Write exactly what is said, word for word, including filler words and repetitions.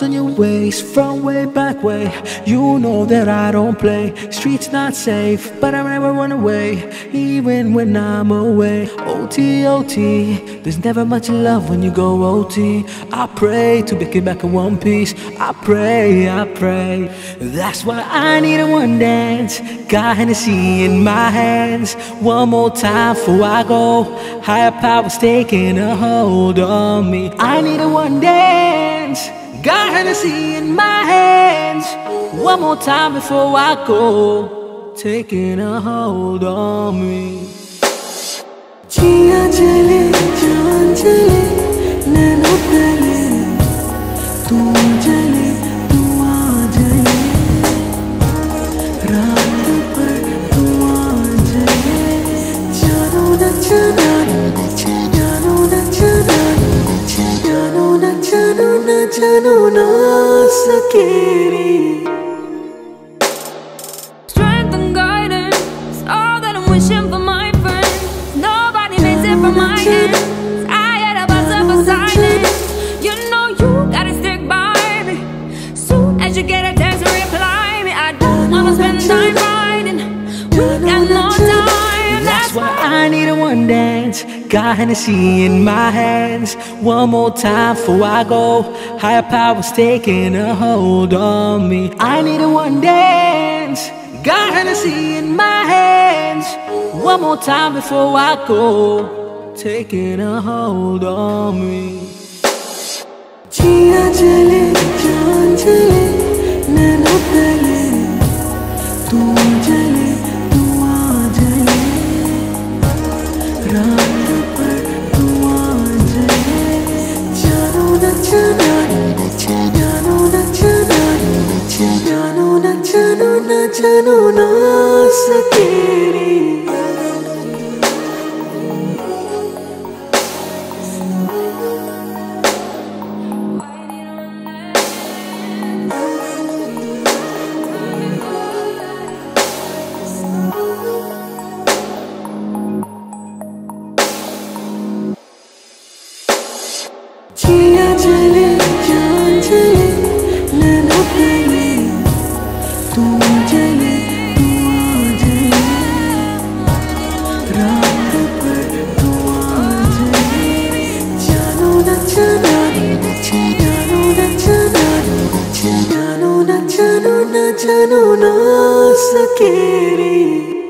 tricks on your ways, front way, back way. You know that I don't play. Streets not safe, but I never run away, even when I'm away. O T, O T, there's never much love when you go O T. I pray to make it back in one piece. I pray, I pray. That's why I need a one dance. Got Hennessy in my hands. One more time before I go. Higher power's taking a hold on me. I need a one dance. Got Hennessy in my hands. One more time before I go. Taking a hold on me. Chia chale, jaan chale, naino tale. Tu chale, tu aa jale. Raat par tu aa jale. Jaano na jaano na jaano na jaano na jaano na jaano na sakere. That's why I need a one dance. Got Hennessy in my hands. One more time before I go. Higher power's taking a hold on me. I need a one dance. Got Hennessy in my hands. One more time before I go. Taking a hold on me. Chia chale, jaan chale, naino tale. Tu chale, tu aa jale. Raat par tu aa jale. Jaano na jaano na jaano na jaano na jaano na jaano na sakere. Chia chale, jaan chale, naino tale. Tu chale, tu aa jale. Raat par tu aa jale. Jaano na jaano na jaano na sakere.